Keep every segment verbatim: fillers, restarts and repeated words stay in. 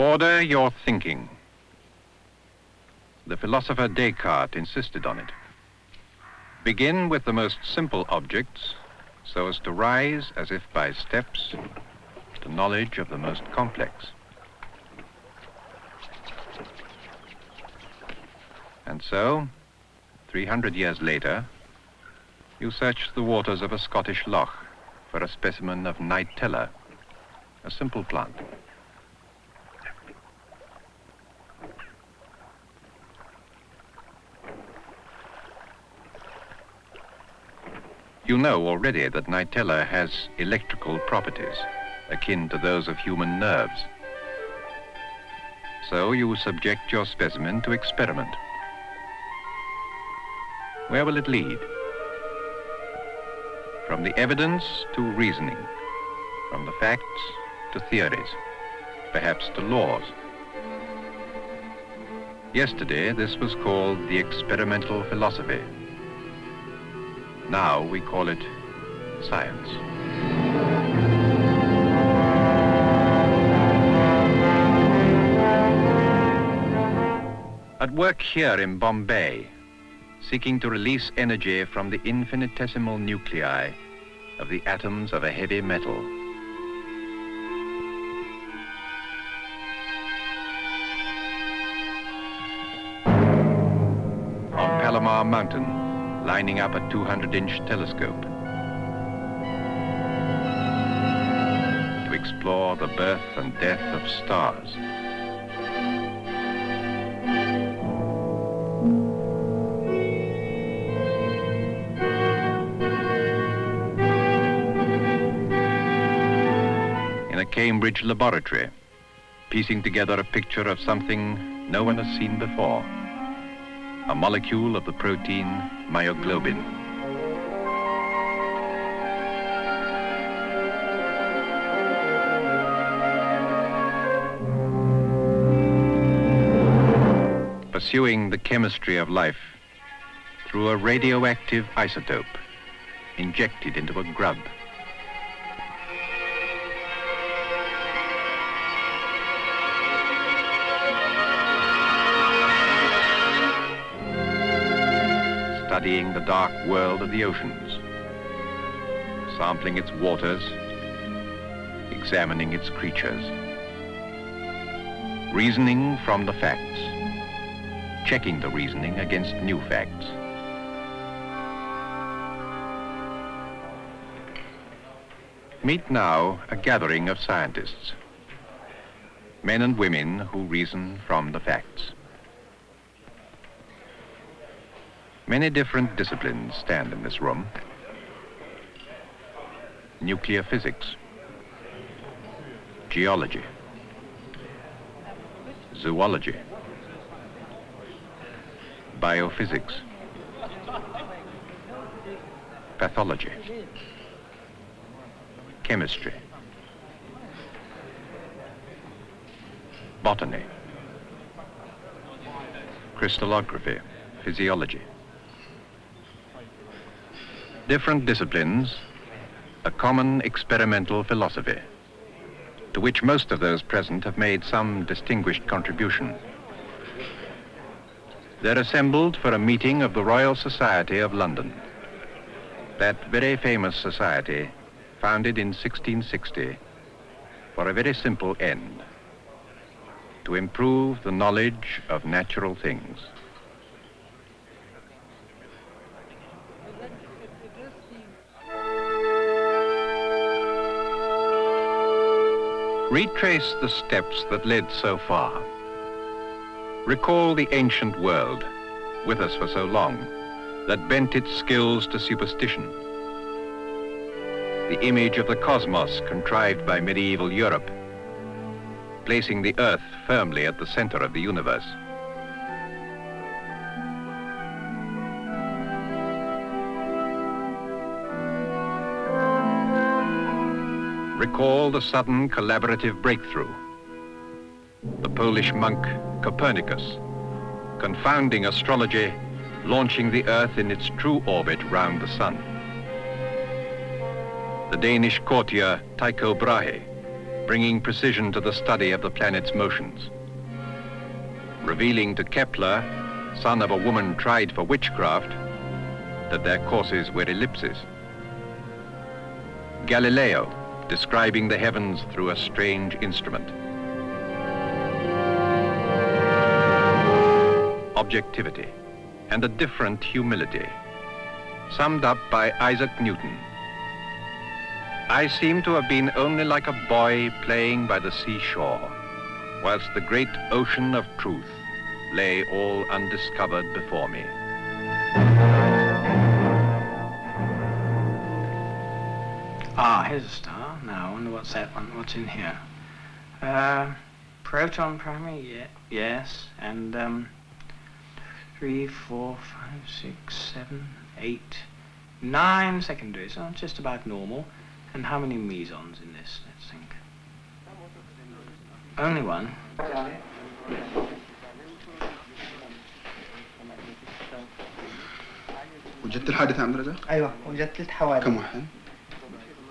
Order your thinking. The philosopher Descartes insisted on it. Begin with the most simple objects, so as to rise, as if by steps, to knowledge of the most complex. And so, three hundred years later, you search the waters of a Scottish loch for a specimen of Nitella, a simple plant. You know already that Nitella has electrical properties akin to those of human nerves. So you subject your specimen to experiment. Where will it lead? From the evidence to reasoning, from the facts to theories, perhaps to laws. Yesterday, this was called the experimental philosophy. Now we call it science. At work here in Bombay, seeking to release energy from the infinitesimal nuclei of the atoms of a heavy metal. On Palomar Mountain, lining up a two hundred inch telescope to explore the birth and death of stars. In a Cambridge laboratory, piecing together a picture of something no one has seen before. A molecule of the protein myoglobin. Pursuing the chemistry of life through a radioactive isotope injected into a grub. Studying the dark world of the oceans, sampling its waters, examining its creatures, reasoning from the facts, checking the reasoning against new facts. Meet now a gathering of scientists, men and women who reason from the facts. Many different disciplines stand in this room. Nuclear physics, geology, zoology, biophysics, pathology, chemistry, botany, crystallography, physiology. Different disciplines, a common experimental philosophy, to which most of those present have made some distinguished contribution. They're assembled for a meeting of the Royal Society of London, that very famous society founded in sixteen sixty for a very simple end, to improve the knowledge of natural things. Retrace the steps that led so far. Recall the ancient world, with us for so long, that bent its skills to superstition. The image of the cosmos contrived by medieval Europe, placing the earth firmly at the center of the universe. Recall the sudden collaborative breakthrough. The Polish monk Copernicus, confounding astrology, launching the Earth in its true orbit round the sun. The Danish courtier Tycho Brahe, bringing precision to the study of the planet's motions, revealing to Kepler, son of a woman tried for witchcraft, that their courses were ellipses. Galileo, describing the heavens through a strange instrument. Objectivity and a different humility, summed up by Isaac Newton. I seem to have been only like a boy playing by the seashore, whilst the great ocean of truth lay all undiscovered before me. Ah, here's a star. Now, I wonder what's that one, what's in here? Uh, proton primary, yeah, yes, and um, three, four, five, six, seven, eight, nine secondary, so just about normal. And how many mesons in this, let's think? Only one. وجدت الحادثة عند رجاء؟ أيوة وجدت الحوادث. كم واحد؟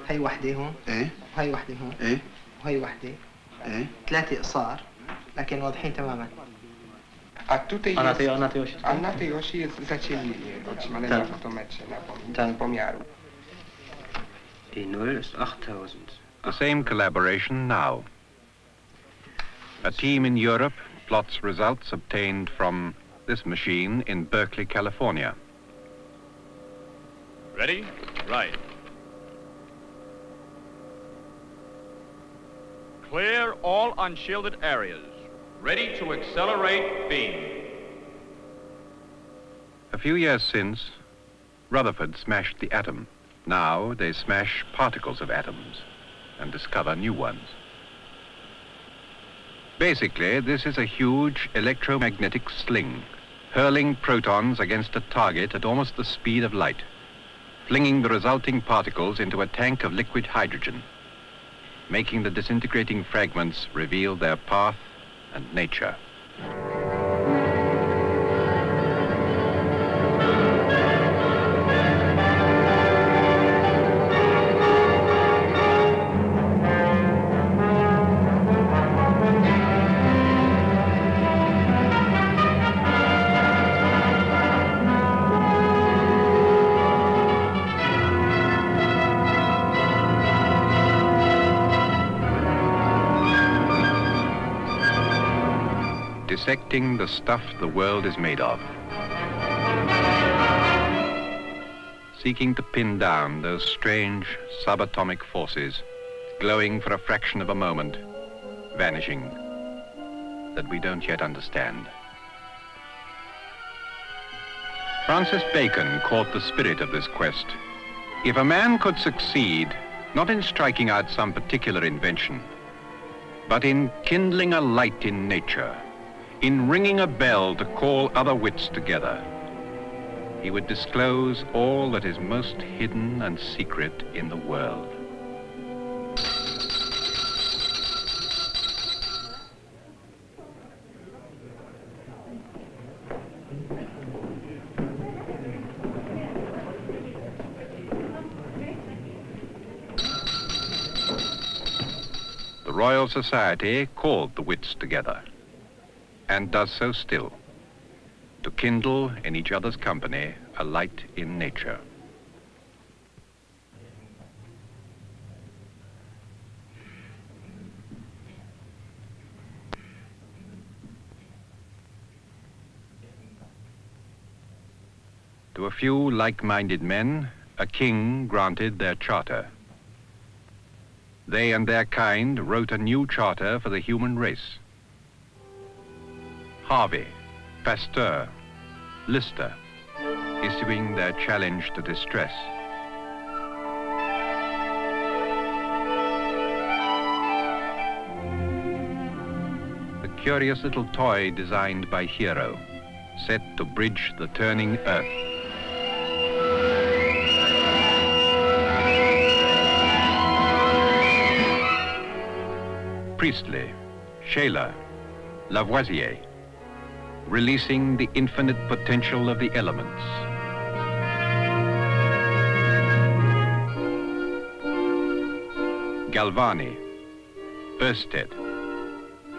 هاي واحدة هون. إيه. وهاي واحدة هون. إيه. وهاي واحدة. إيه. ثلاثة صار لكن واضحين تماماً. أنا تي أنا تيوشي. أنا تيوشي التشيلي. تان. تان بوميارو. Die Null ist achttausend. The same collaboration now. A team in Europe plots results obtained from this machine in Berkeley, California. Ready? Right. Clear all unshielded areas. Ready to accelerate beam. A few years since, Rutherford smashed the atom. Now they smash particles of atoms and discover new ones. Basically, this is a huge electromagnetic sling, hurling protons against a target at almost the speed of light, flinging the resulting particles into a tank of liquid hydrogen, making the disintegrating fragments reveal their path and nature. Dissecting the stuff the world is made of. Seeking to pin down those strange subatomic forces, glowing for a fraction of a moment, vanishing, that we don't yet understand. Francis Bacon caught the spirit of this quest. If a man could succeed, not in striking out some particular invention, but in kindling a light in nature, in ringing a bell to call other wits together, he would disclose all that is most hidden and secret in the world. The Royal Society called the wits together, and does so still, to kindle in each other's company a light in nature. To a few like-minded men, a king granted their charter. They and their kind wrote a new charter for the human race. Harvey, Pasteur, Lister, issuing their challenge to distress. The curious little toy designed by Hero, set to bridge the turning earth. Priestley, Shaler, Lavoisier, releasing the infinite potential of the elements. Galvani, Ørsted,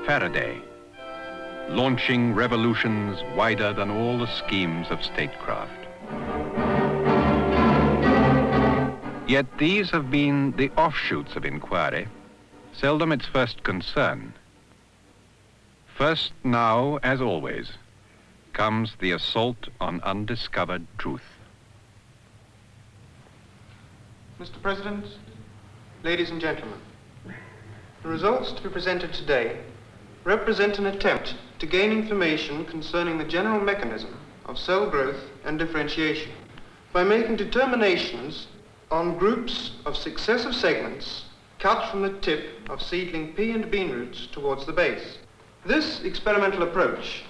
Faraday, launching revolutions wider than all the schemes of statecraft. Yet these have been the offshoots of inquiry, seldom its first concern. First, now, as always, comes the assault on undiscovered truth. Mister President, ladies and gentlemen, the results to be presented today represent an attempt to gain information concerning the general mechanism of cell growth and differentiation by making determinations on groups of successive segments cut from the tip of seedling pea and bean roots towards the base. This experimental approach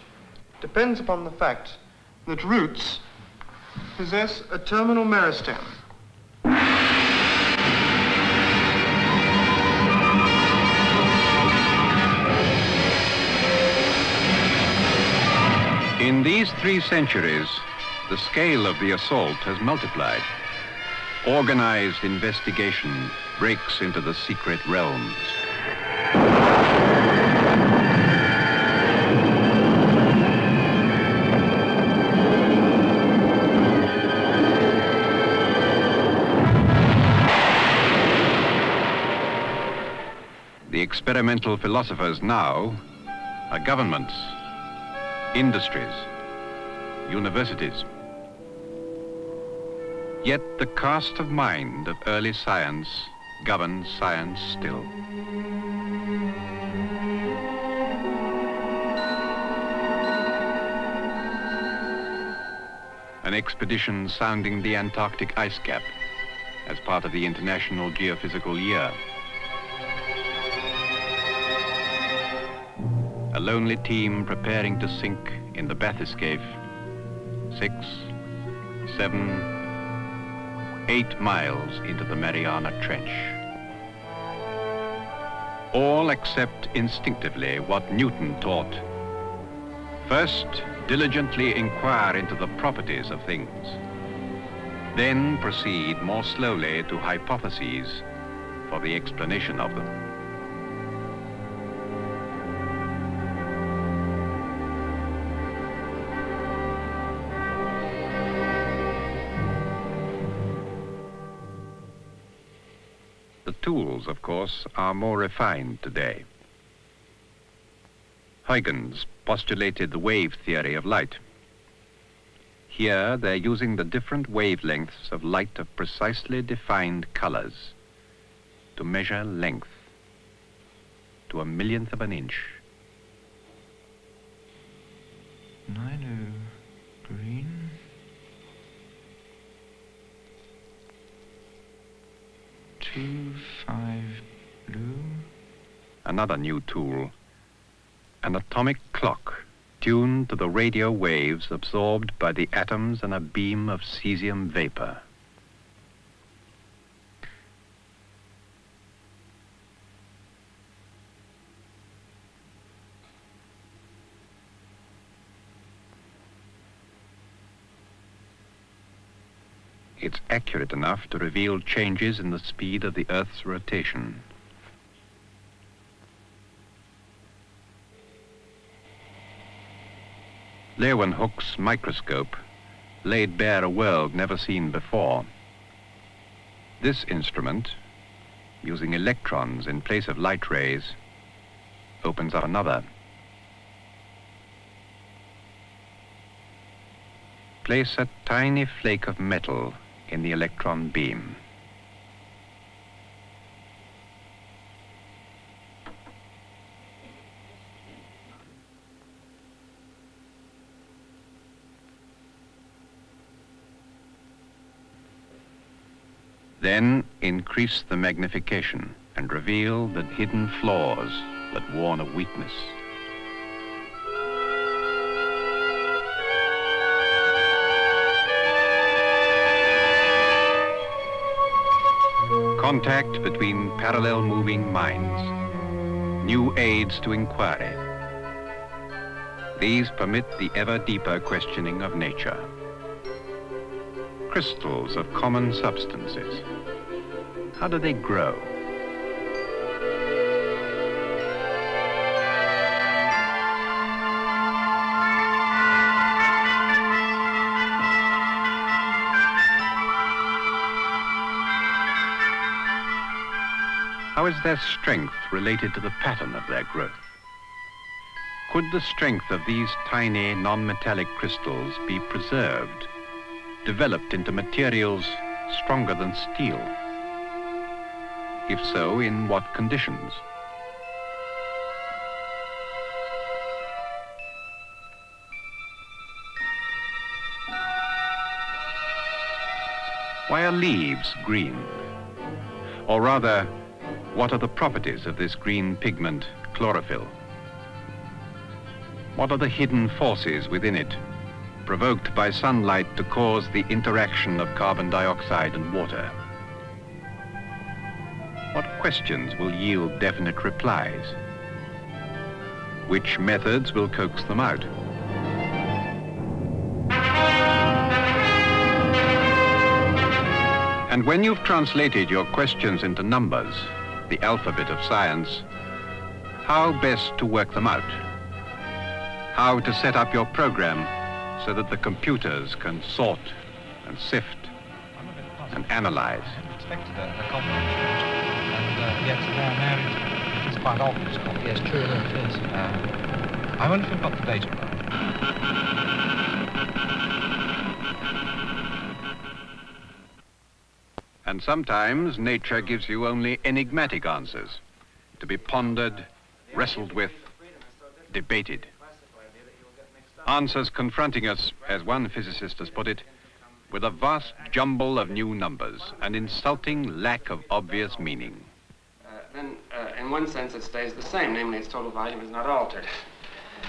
depends upon the fact that roots possess a terminal meristem. In these three centuries, the scale of the assault has multiplied. Organized investigation breaks into the secret realms. The experimental philosophers now are governments, industries, universities. Yet the cast of mind of early science governs science still. An expedition sounding the Antarctic ice cap as part of the International Geophysical Year. A lonely team preparing to sink in the bathyscape, six, seven, eight miles into the Mariana Trench. All accept instinctively what Newton taught. First, diligently inquire into the properties of things. Then proceed more slowly to hypotheses for the explanation of them. Tools, of course, are more refined today. Huygens postulated the wave theory of light. Here, they're using the different wavelengths of light of precisely defined colors to measure length to a millionth of an inch. Nino green. Two, five, blue. Another new tool, an atomic clock tuned to the radio waves absorbed by the atoms in a beam of cesium vapor. It's accurate enough to reveal changes in the speed of the Earth's rotation. Leeuwenhoek's microscope laid bare a world never seen before. This instrument, using electrons in place of light rays, opens up another. Place a tiny flake of metal in the electron beam. Then increase the magnification and reveal the hidden flaws that warn of weakness. Contact between parallel moving minds, new aids to inquiry. These permit the ever deeper questioning of nature. Crystals of common substances, how do they grow? was their strength related to the pattern of their growth? Could the strength of these tiny non-metallic crystals be preserved, developed into materials stronger than steel? If so, in what conditions? Why are leaves green? Or rather, what are the properties of this green pigment, chlorophyll? What are the hidden forces within it, provoked by sunlight to cause the interaction of carbon dioxide and water? What questions will yield definite replies? Which methods will coax them out? And when you've translated your questions into numbers, the alphabet of science, how best to work them out? How to set up your program so that the computers can sort and sift and analyze? I expected a, a compliment, and uh, yet now now it's quite obvious. Yes, true enough, yes. Uh, I wonder if we've got the data right. And sometimes nature gives you only enigmatic answers, to be pondered, wrestled with, debated. Answers confronting us, as one physicist has put it, with a vast jumble of new numbers, an insulting lack of obvious meaning. Uh, then, uh, in one sense, it stays the same, namely its total volume is not altered.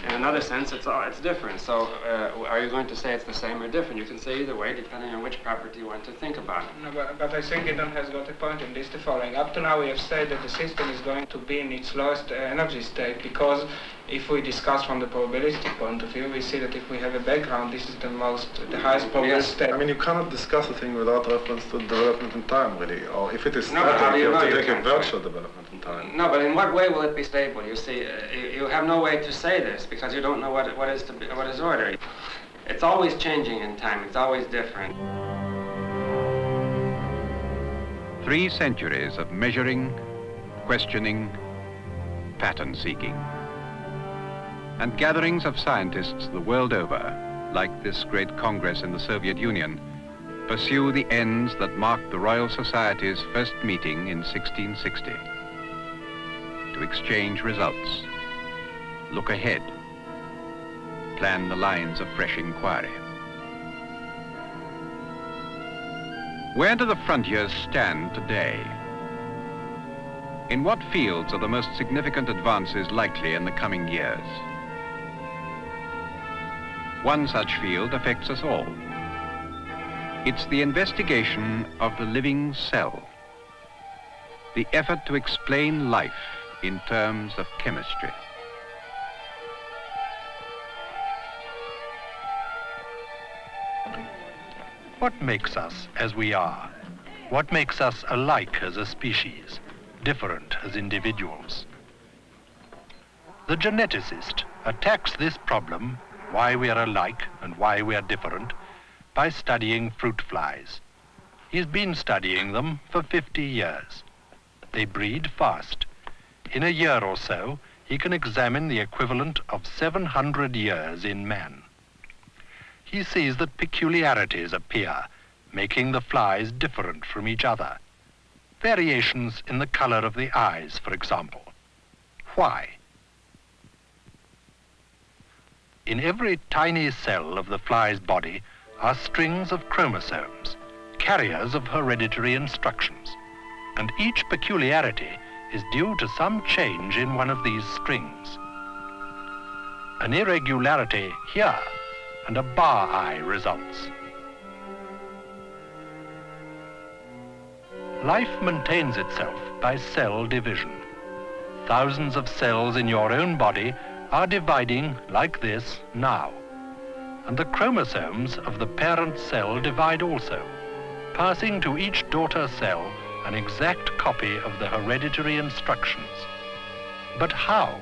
In another sense, it's, all, it's different. So uh, are you going to say it's the same or different? You can say either way, depending on which property you want to think about. No, but, but I think Giddon has got a point in this, the following. Up to now, we have said that the system is going to be in its lowest uh, energy state, because if we discuss from the probabilistic point of view, we see that if we have a background, this is the most, the highest probability state. I mean, you cannot discuss a thing without reference to development in time, really. Or if it is no, static, you, you have know, to take a virtual right? development in time. No, but in what way will it be stable? You see, uh, you, you have no way to say this, because you don't know what, what, is to be, what is order. It's always changing in time. It's always different. Three centuries of measuring, questioning, pattern-seeking. And gatherings of scientists the world over, like this great Congress in the Soviet Union, pursue the ends that marked the Royal Society's first meeting in sixteen sixty. To exchange results, look ahead, plan the lines of fresh inquiry. Where do the frontiers stand today? In what fields are the most significant advances likely in the coming years? One such field affects us all. It's the investigation of the living cell, the effort to explain life in terms of chemistry. What makes us as we are? What makes us alike as a species, different as individuals? The geneticist attacks this problem, why we are alike and why we are different, by studying fruit flies. He's been studying them for fifty years. They breed fast. In a year or so, he can examine the equivalent of seven hundred years in man. He sees that peculiarities appear, making the flies different from each other. Variations in the color of the eyes, for example. Why? In every tiny cell of the fly's body are strings of chromosomes, carriers of hereditary instructions, and each peculiarity is due to some change in one of these strings. An irregularity here and a bar eye results. Life maintains itself by cell division. Thousands of cells in your own body are dividing like this now. And the chromosomes of the parent cell divide also, passing to each daughter cell an exact copy of the hereditary instructions. But how?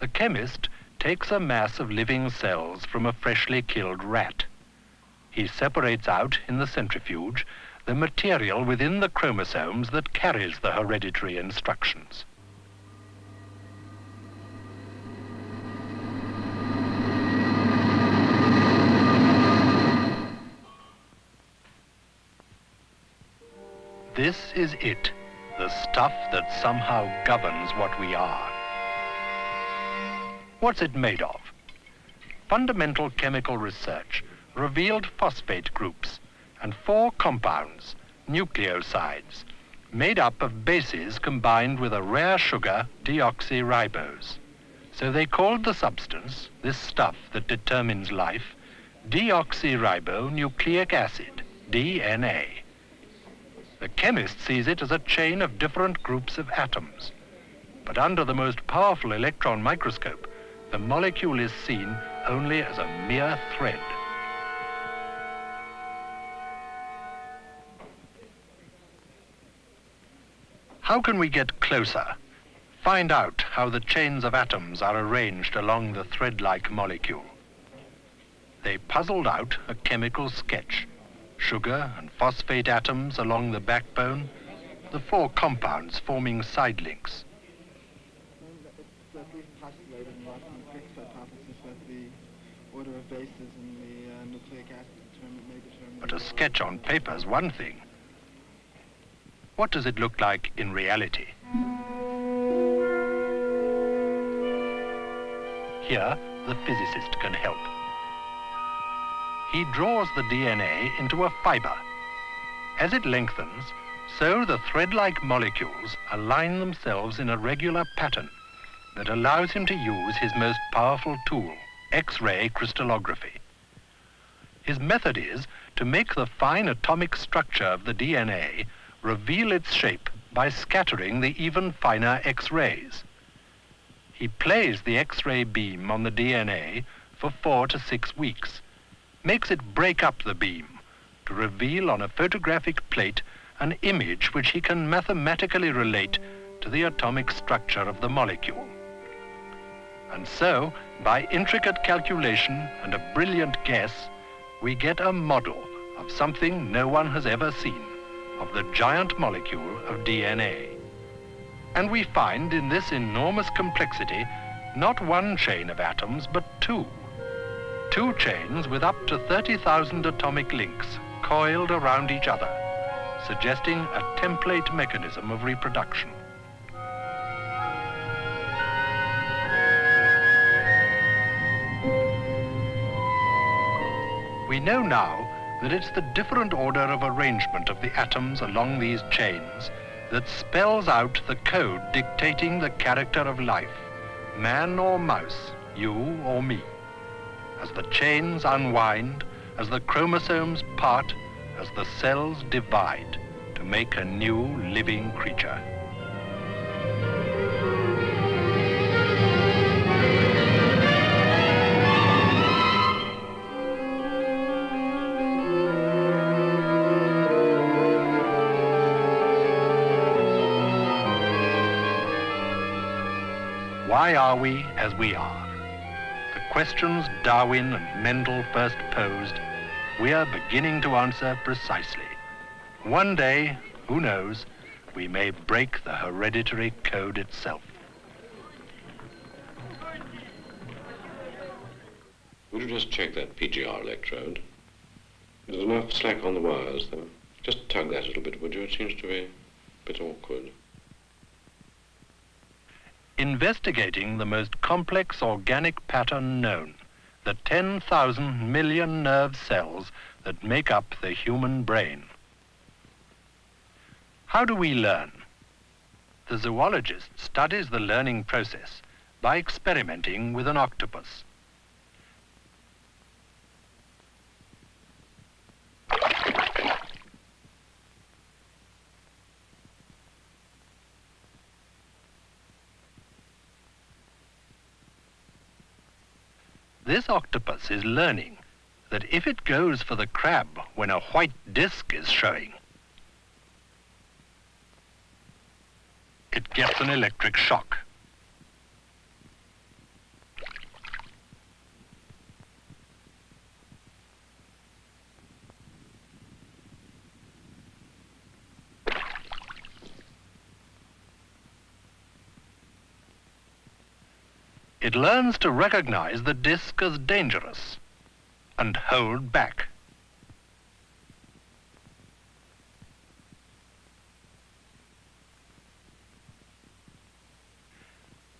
The chemist takes a mass of living cells from a freshly killed rat. He separates out in the centrifuge the material within the chromosomes that carries the hereditary instructions. This is it, the stuff that somehow governs what we are. What's it made of? Fundamental chemical research revealed phosphate groups and four compounds, nucleosides, made up of bases combined with a rare sugar, deoxyribose. So they called the substance, this stuff that determines life, deoxyribonucleic acid, D N A. The chemist sees it as a chain of different groups of atoms. But under the most powerful electron microscope, the molecule is seen only as a mere thread. How can we get closer? Find out how the chains of atoms are arranged along the thread-like molecule. They puzzled out a chemical sketch. Sugar and phosphate atoms along the backbone, the four compounds forming side links. But a sketch on paper is one thing. What does it look like in reality? Here, the physicist can help. He draws the D N A into a fiber. As it lengthens, so the thread-like molecules align themselves in a regular pattern that allows him to use his most powerful tool, X-ray crystallography. His method is to make the fine atomic structure of the D N A reveal its shape by scattering the even finer X-rays. He plays the X-ray beam on the D N A for four to six weeks, makes it break up the beam to reveal on a photographic plate an image which he can mathematically relate to the atomic structure of the molecule. And so, by intricate calculation and a brilliant guess, we get a model of something no one has ever seen, of the giant molecule of D N A. And we find in this enormous complexity not one chain of atoms, but two. Two chains with up to thirty thousand atomic links coiled around each other, suggesting a template mechanism of reproduction. We know now that it's the different order of arrangement of the atoms along these chains that spells out the code dictating the character of life, man or mouse, you or me. As the chains unwind, as the chromosomes part, as the cells divide to make a new living creature. Why are we as we are? Questions Darwin and Mendel first posed, we're beginning to answer precisely. One day, who knows, we may break the hereditary code itself. Would you just check that P G R electrode? There's enough slack on the wires, though. Just tug that a little bit, would you? It seems to be a bit awkward. Investigating the most complex organic pattern known, the ten thousand million nerve cells that make up the human brain. How do we learn? The zoologist studies the learning process by experimenting with an octopus. This octopus is learning that if it goes for the crab when a white disc is showing, it gets an electric shock. It learns to recognize the disk as dangerous and hold back.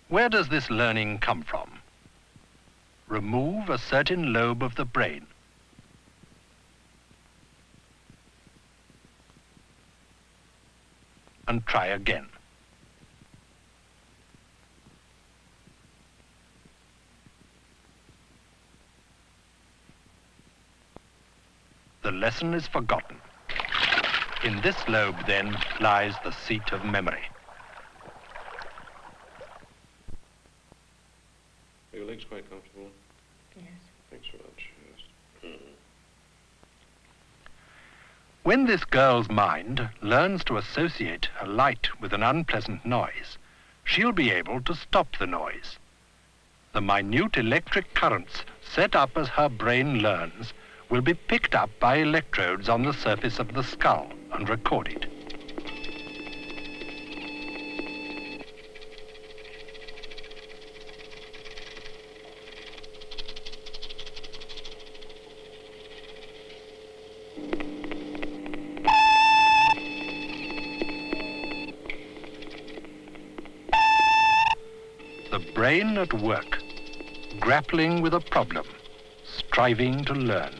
Where does this learning come from? Remove a certain lobe of the brain. And try again. The lesson is forgotten. In this lobe, then, lies the seat of memory. Are your legs quite comfortable? Yes. Thanks so much. Yes. Mm. When this girl's mind learns to associate a light with an unpleasant noise, she'll be able to stop the noise. The minute electric currents set up as her brain learns will be picked up by electrodes on the surface of the skull and recorded. The brain at work, grappling with a problem, striving to learn.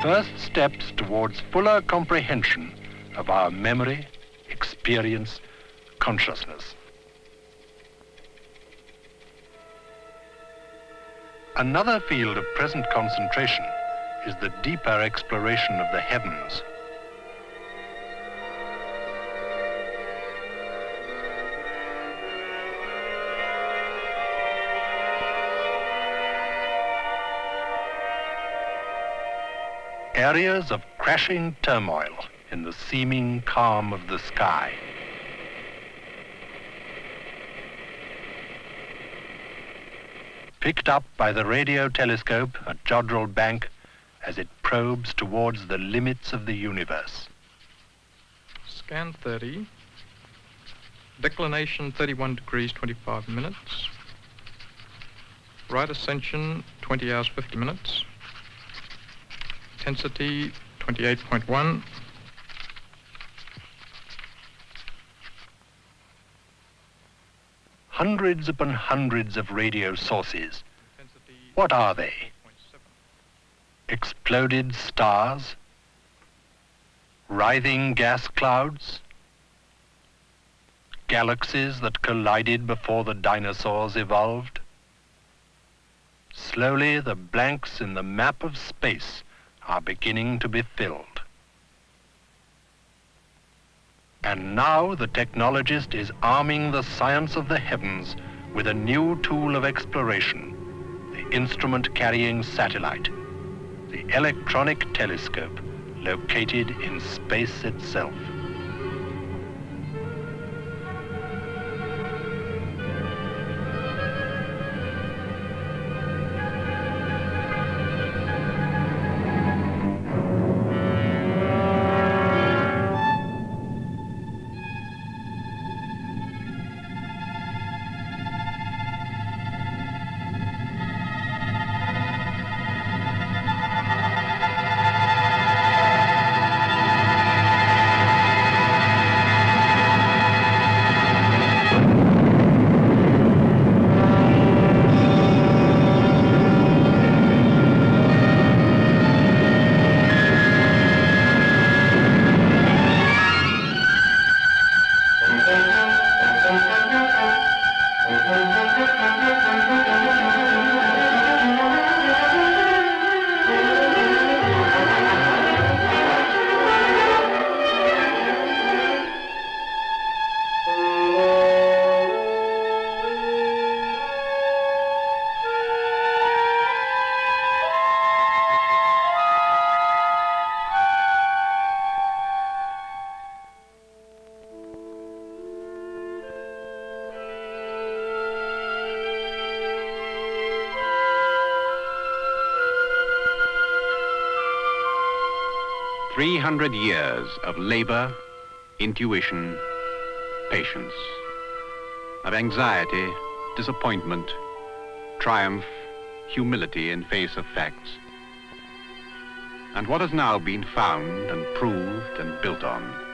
First steps towards fuller comprehension of our memory, experience, consciousness. Another field of present concentration is the deeper exploration of the heavens. Areas of crashing turmoil in the seeming calm of the sky. Picked up by the radio telescope at Jodrell Bank as it probes towards the limits of the universe. Scan thirty, declination thirty-one degrees twenty-five minutes, right ascension twenty hours fifty minutes, intensity twenty-eight point one. Hundreds upon hundreds of radio sources. What are they? Exploded stars? Writhing gas clouds? Galaxies that collided before the dinosaurs evolved? Slowly the blanks in the map of space are beginning to be filled. And now the technologist is arming the science of the heavens with a new tool of exploration, the instrument-carrying satellite, the electronic telescope located in space itself. three hundred years of labor, intuition, patience. of anxiety, disappointment, triumph, humility in face of facts. And what has now been found and proved and built on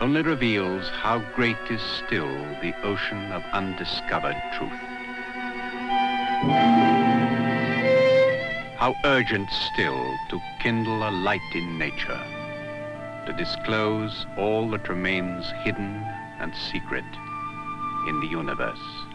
only reveals how great is still the ocean of undiscovered truth. How urgent still to kindle a light in nature, to disclose all that remains hidden and secret in the universe.